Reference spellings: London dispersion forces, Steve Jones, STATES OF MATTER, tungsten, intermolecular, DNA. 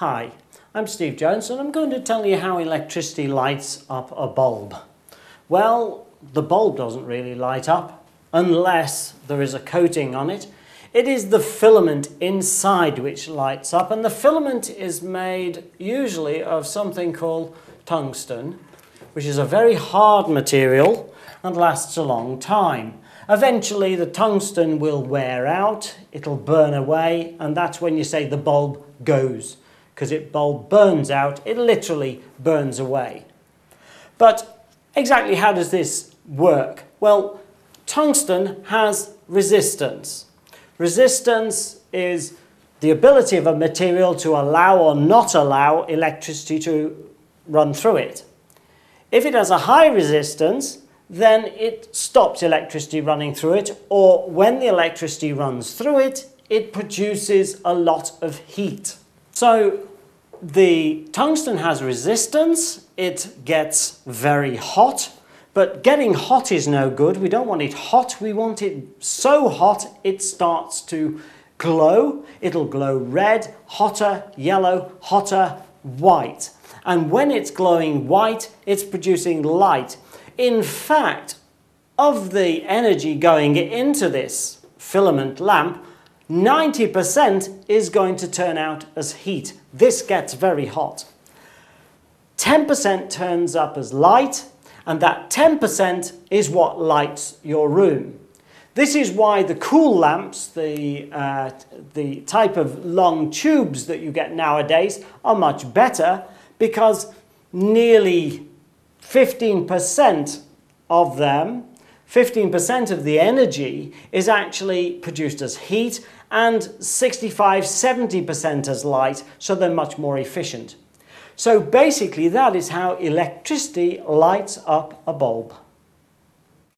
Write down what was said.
Hi, I'm Steve Jones and I'm going to tell you how electricity lights up a bulb. Well, the bulb doesn't really light up unless there is a coating on it. It is the filament inside which lights up, and the filament is made usually of something called tungsten, which is a very hard material and lasts a long time. Eventually the tungsten will wear out, it'll burn away, and that's when you say the bulb goes, because it bulb burns out, it literally burns away. But exactly how does this work? Well, tungsten has resistance. Resistance is the ability of a material to allow or not allow electricity to run through it. If it has a high resistance, then it stops electricity running through it, or when the electricity runs through it, it produces a lot of heat. So the tungsten has resistance, it gets very hot, but getting hot is no good. We don't want it hot, we want it so hot it starts to glow. It'll glow red, hotter, yellow, hotter, white. And when it's glowing white, it's producing light. In fact, of the energy going into this filament lamp, 90% is going to turn out as heat. This gets very hot. 10% turns up as light, and that 10% is what lights your room. This is why the cool lamps, the type of long tubes that you get nowadays, are much better, because nearly 15% of them, 15% of the energy is actually produced as heat, and 65–70% as light, so they're much more efficient. So basically that is how electricity lights up a bulb.